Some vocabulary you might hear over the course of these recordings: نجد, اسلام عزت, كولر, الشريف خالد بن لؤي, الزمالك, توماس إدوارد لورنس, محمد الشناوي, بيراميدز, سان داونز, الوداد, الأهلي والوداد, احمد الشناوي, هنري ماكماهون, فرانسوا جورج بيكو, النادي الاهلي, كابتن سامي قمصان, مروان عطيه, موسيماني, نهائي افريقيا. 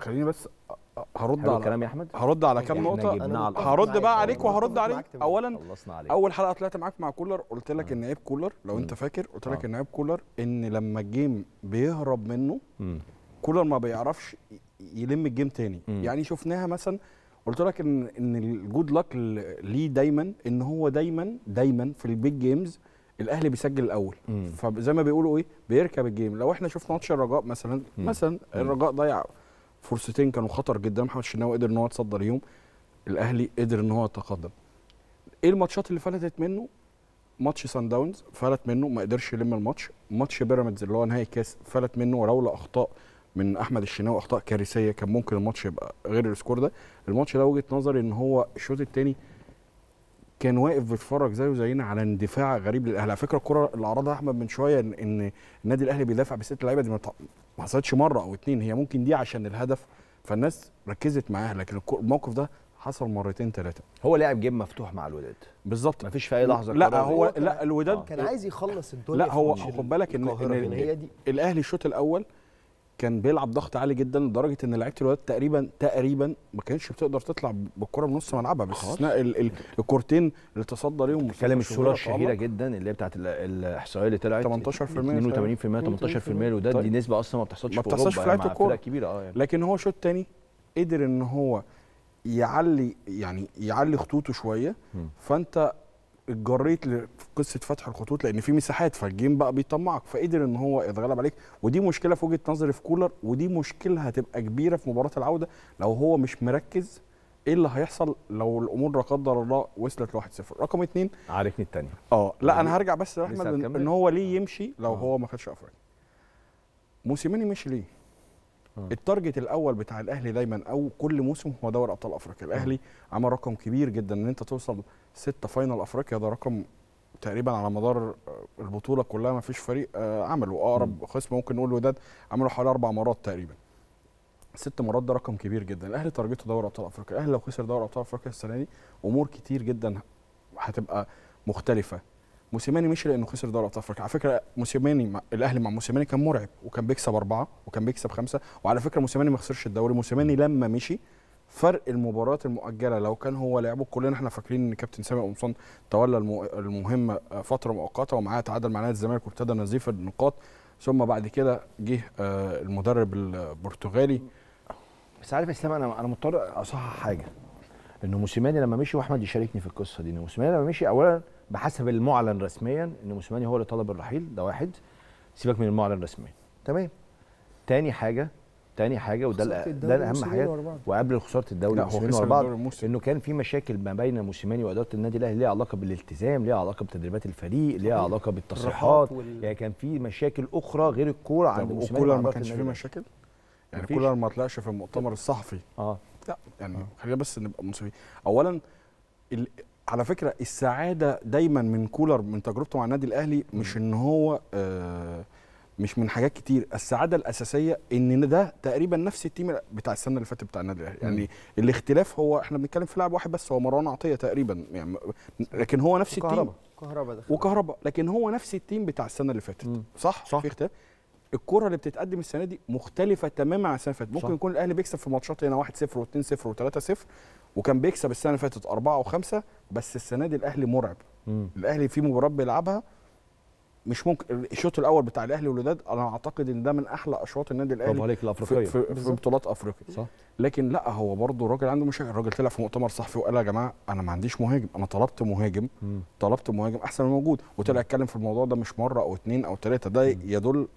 خليني بس هرد على كام نقطه. هرد بقى عليك وهرد عليك. اولا اول حلقه طلعت معاك مع كولر قلت لك ان عيب كولر لو انت فاكر قلت لك ان عيب كولر ان لما الجيم بيهرب منه كولر ما بيعرفش يلم الجيم تاني. يعني شفناها مثلا قلت لك ان الجود لك ليه دايما ان هو دايما في البيج جيمز الاهلي بيسجل الاول فزي ما بيقولوا ايه بيركب الجيم. لو احنا شفنا ماتش الرجاء مثلا الرجاء ضيع فرصتين كانوا خطر جدا، محمد الشناوي قدر ان هو يتصدر يوم، الاهلي قدر ان هو يتقدم. ايه الماتشات اللي فلتت منه؟ ماتش سان داونز فلت منه ما قدرش يلم الماتش، ماتش بيراميدز اللي هو نهائي الكاس فلت منه ولولا اخطاء من احمد الشناوي اخطاء كارثيه كان ممكن الماتش يبقى غير السكور ده. الماتش ده وجهه نظري ان هو الشوط الثاني كان واقف بيتفرج زيه وزينا على اندفاع غريب للاهلي. على فكره الكره اللي عرضها احمد من شويه ان النادي الاهلي بيدافع بست لعيبه دي ما حصلتش مره او اتنين، هي ممكن دي عشان الهدف فالناس ركزت معاها، لكن الموقف ده حصل مرتين ثلاثه. هو لاعب جيم مفتوح مع الوداد بالظبط، ما فيش في اي لحظه لا هو لا الوداد كان عايز يخلص الدنيا. لا هو خد بالك ان الاهلي الشوط الاول كان بيلعب ضغط عالي جدا لدرجه ان لعيبه الوداد تقريبا ما كانتش بتقدر تطلع بالكره من نص ملعبها باستثناء الكورتين اللي تصدى ليهم. بتكلم الصوره الشهيره جدا اللي هي بتاعت الاحصائيه اللي طلعت 18% 82% 18% الوداد، دي نسبه اصلا ما بتحصلش في لعيبه الكوره كبيره. يعني لكن هو شوط تاني قدر ان هو يعلي خطوطه شويه فانت اتجريت لقصه فتح الخطوط لان في مساحات فالجيم بقى بيطمعك فقدر ان هو يتغلب عليك. ودي مشكله في وجهه نظري في كولر، ودي مشكله هتبقى كبيره في مباراه العوده لو هو مش مركز. ايه اللي هيحصل لو الامور لا قدر الله وصلت ل 1-0؟ رقم 2 عارفني الثانيه لا انا هرجع بس لاحمد ان هو ليه يمشي لو هو ما خدش افريقيا. موسيماني مش ليه التارجت الاول بتاع الاهلي دايما او كل موسم هو دوري ابطال افريقيا. الاهلي عمل رقم كبير جدا ان انت توصل 6 فاينل افريقيا، ده رقم تقريبا على مدار البطوله كلها ما فيش فريق عمله. واقرب خصم ممكن نقول الوداد عملوا حوالي 4 مرات تقريبا 6 مرات، ده رقم كبير جدا. الاهلي تارجته دوري ابطال افريقيا، الاهلي لو خسر دوري ابطال افريقيا السنه دي امور كتير جدا هتبقى مختلفه. موسيماني مشي لانه خسر دوري ابطال افريقيا. على فكره موسيماني الاهلي مع موسيماني كان مرعب وكان بيكسب 4 وكان بيكسب 5، وعلى فكره موسيماني ما خسرش الدوري. موسيماني لما مشي فرق المباريات المؤجله لو كان هو لعبه كلنا احنا فاكرين ان كابتن سامي قمصان تولى المهمه فتره مؤقته ومعاه تعادل مع نادي الزمالك وابتدى نزيف النقاط، ثم بعد كده جه المدرب البرتغالي. بس عارف يا اسلام انا مضطر اصحح حاجه، انه موسيماني لما مشي واحمد يشاركني في القصه دي، انه موسيماني لما مشي اولا بحسب المعلن رسميا ان موسيماني هو اللي طلب الرحيل، ده واحد سيبك من المعلن رسميا تمام. تاني حاجه وده ده اهم حاجه، وقبل خساره الدوري الموسمين ورا بعض انه كان في مشاكل ما بين موسيماني واداره النادي الاهلي ليها علاقه بالالتزام، ليها علاقه بتدريبات الفريق، ليها علاقه بالتصريحات، يعني كان في مشاكل اخرى غير الكوره عند موسيماني. وكولر ما كانش في مشاكل يعني كولر ما طلعش في المؤتمر الصحفي لا يعني خلينا بس نبقى منصفين. اولا على فكره السعاده دايما من كولر من تجربته مع النادي الاهلي مش ان هو مش من حاجات كتير، السعاده الاساسيه ان ده تقريبا نفس التيم بتاع السنه اللي فاتت بتاع النادي الاهلي، يعني الاختلاف هو احنا بنتكلم في لاعب واحد بس هو مروان عطيه تقريبا يعني، لكن هو نفس التيم وكهرباء لكن هو نفس التيم بتاع السنه اللي فاتت صح؟ في اختلاف. الكره اللي بتتقدم السنه دي مختلفه تماما عن السنه اللي فاتت، ممكن يكون الاهلي بيكسب في ماتشات هنا 1-0 و2-0 و3-0 وكان بيكسب السنه اللي فاتت 4 و5، بس السنه دي الاهلي مرعب. الاهلي في مباراه بيلعبها مش ممكن. الشوط الاول بتاع الاهلي والوداد انا اعتقد ان ده من احلى اشواط النادي الاهلي في بطولات افريقيا صح. لكن لا هو برضه راجل عنده مشاكل. الراجل طلع في مؤتمر صحفي وقال يا جماعه انا ما عنديش مهاجم، انا طلبت مهاجم احسن من موجود، وطلع يتكلم في الموضوع ده مش مره او 2 أو 3. ده يدل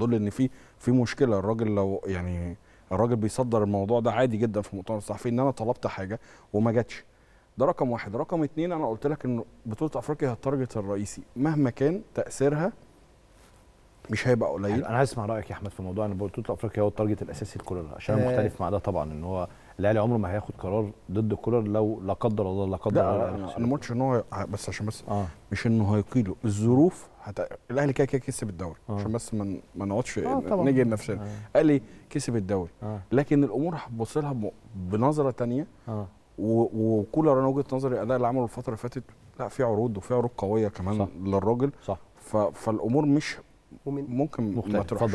ان في مشكله. الراجل لو يعني الراجل بيصدر الموضوع ده عادي جدا في المؤتمر الصحفي ان انا طلبت حاجه وما جاتش. ده رقم 1. رقم 2 انا قلت لك ان بطوله افريقيا هي التارجت الرئيسي مهما كان تاثيرها مش هيبقى قليل. انا عايز اسمع رايك يا احمد في موضوع ان بطوله افريقيا هو التارجت الاساسي لكولر، عشان انا مختلف مع ده طبعا ان هو الاهلي عمره ما هياخد قرار ضد كولر لو لا قدر الله لا قدر الله. انا ما قلتش ان هو بس عشان بس مش انه هيقيله الظروف الاهلي كده كسب الدوري عشان بس ما نقعدش نيجي لنفسنا. قال لي كسب الدوري لكن الامور هتبص لها بنظره ثانيه. وكولر انا وجهه نظري الاداء اللي عمله الفتره اللي فاتت لا في عروض وفي عروض قويه كمان للراجل صح. فالامور مش ممكن ما تروحش.